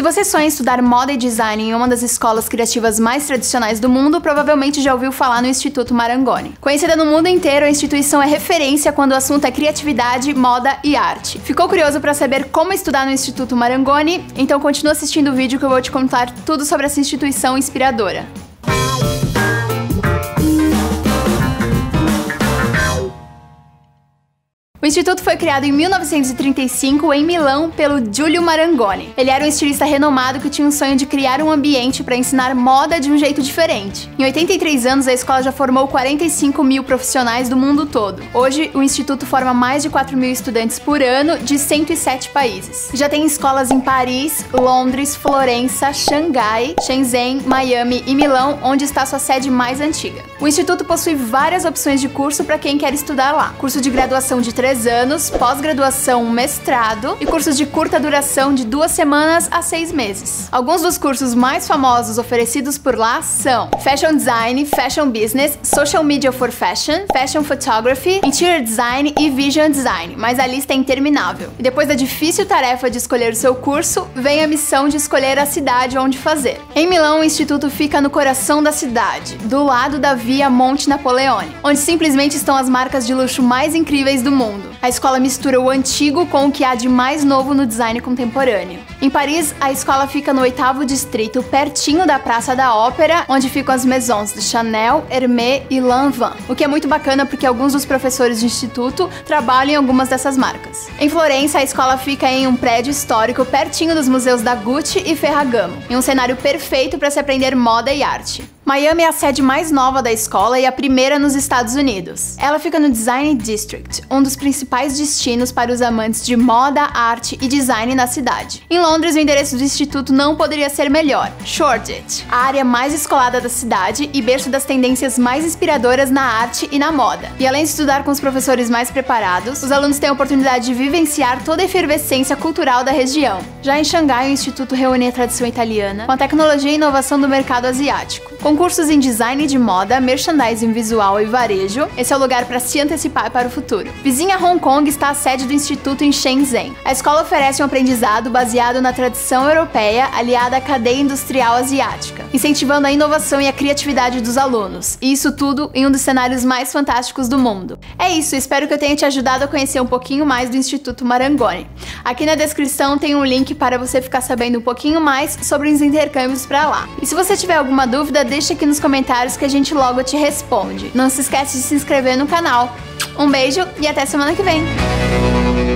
Se você sonha em estudar moda e design em uma das escolas criativas mais tradicionais do mundo, provavelmente já ouviu falar no Instituto Marangoni. Conhecida no mundo inteiro, a instituição é referência quando o assunto é criatividade, moda e arte. Ficou curioso para saber como estudar no Instituto Marangoni? Então continua assistindo o vídeo que eu vou te contar tudo sobre essa instituição inspiradora. O Instituto foi criado em 1935 em Milão pelo Giulio Marangoni. Ele era um estilista renomado que tinha um sonho de criar um ambiente para ensinar moda de um jeito diferente. Em 83 anos, a escola já formou 45 mil profissionais do mundo todo. Hoje, o Instituto forma mais de 4 mil estudantes por ano de 107 países. Já tem escolas em Paris, Londres, Florença, Xangai, Shenzhen, Miami e Milão, onde está sua sede mais antiga. O Instituto possui várias opções de curso para quem quer estudar lá. Curso de graduação de 3 anos, pós-graduação, mestrado e cursos de curta duração de 2 semanas a 6 meses. Alguns dos cursos mais famosos oferecidos por lá são Fashion Design, Fashion Business, Social Media for Fashion, Fashion Photography, Interior Design e Vision Design, mas a lista é interminável. E depois da difícil tarefa de escolher o seu curso, vem a missão de escolher a cidade onde fazer. Em Milão, o Instituto fica no coração da cidade, do lado da Via Monte Napoleone, onde simplesmente estão as marcas de luxo mais incríveis do mundo. A escola mistura o antigo com o que há de mais novo no design contemporâneo. Em Paris, a escola fica no 8º distrito, pertinho da Praça da Ópera, onde ficam as Maisons de Chanel, Hermès e Lanvin, o que é muito bacana porque alguns dos professores do instituto trabalham em algumas dessas marcas. Em Florença, a escola fica em um prédio histórico pertinho dos museus da Gucci e Ferragamo, em um cenário perfeito para se aprender moda e arte. Miami é a sede mais nova da escola e a primeira nos Estados Unidos. Ela fica no Design District, um dos principais destinos para os amantes de moda, arte e design na cidade. Em Londres, o endereço do instituto não poderia ser melhor: Shoreditch, a área mais escolada da cidade e berço das tendências mais inspiradoras na arte e na moda. E além de estudar com os professores mais preparados, os alunos têm a oportunidade de vivenciar toda a efervescência cultural da região. Já em Xangai, o instituto reúne a tradição italiana com a tecnologia e inovação do mercado asiático. Com cursos em design de moda, merchandising visual e varejo, esse é o lugar para se antecipar para o futuro. Vizinha Hong Kong está a sede do Instituto em Shenzhen. A escola oferece um aprendizado baseado na tradição europeia aliada à cadeia industrial asiática, incentivando a inovação e a criatividade dos alunos, e isso tudo em um dos cenários mais fantásticos do mundo. É isso, espero que eu tenha te ajudado a conhecer um pouquinho mais do Instituto Marangoni. Aqui na descrição tem um link para você ficar sabendo um pouquinho mais sobre os intercâmbios para lá. E se você tiver alguma dúvida, deixa aqui nos comentários que a gente logo te responde. Não se esquece de se inscrever no canal. Um beijo e até semana que vem!